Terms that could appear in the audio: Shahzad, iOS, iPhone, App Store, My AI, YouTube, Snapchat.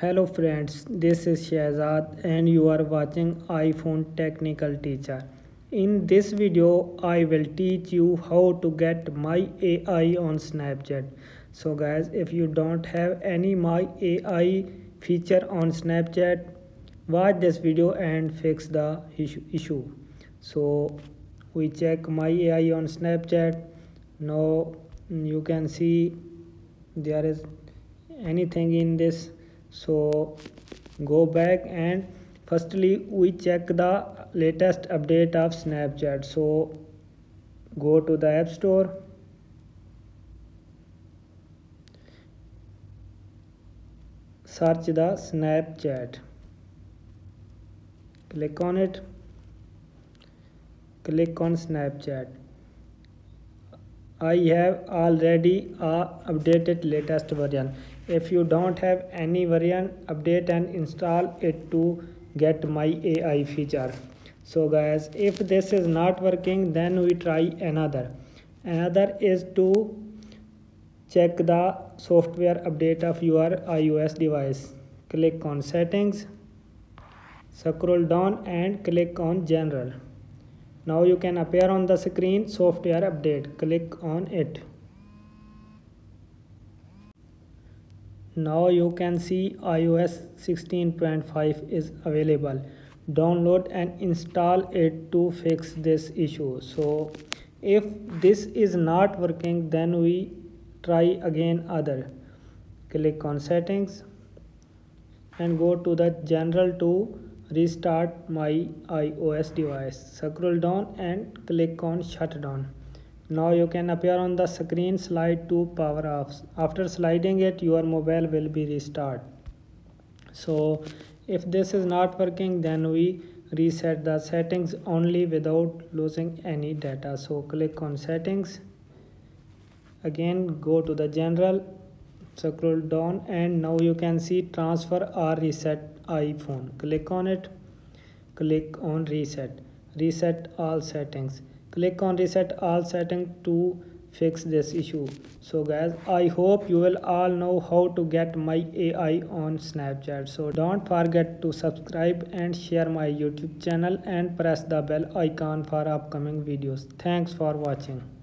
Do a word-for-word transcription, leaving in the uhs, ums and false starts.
Hello friends, this is Shahzad and you are watching iPhone Technical Teacher. In this video, I will teach you how to get My A I on Snapchat. So guys, if you don't have any My A I feature on Snapchat, watch this video and fix the issue. So we check My A I on Snapchat. Now you can see there is anything in this. So go back and firstly we check the latest update of Snapchat. So go to the App Store . Search the Snapchat, click on it, click on Snapchat. I have already uh, updated latest version. If you don't have any version, update and install it to get My A I feature. So guys, if this is not working, then we try another. Another is to check the software update of your iOS device. Click on settings, scroll down and click on general. Now you can appear on the screen software update. Click on it. Now you can see i O S sixteen point five is available. Download and install it to fix this issue. So if this is not working, then we try again other. Click on settings and go to the general to restart my iOS device. Scroll down and click on shutdown. Now you can appear on the screen, slide to power off. After sliding it, your mobile will be restarted. So if this is not working, then we reset the settings only without losing any data. So click on settings. Again, go to the general, scroll down and now you can see transfer or reset iPhone. Click on it, click on reset, reset all settings. Click on reset all settings to fix this issue. So guys, I hope you will all know how to get My A I on Snapchat. So don't forget to subscribe and share my YouTube channel and press the bell icon for upcoming videos. Thanks for watching.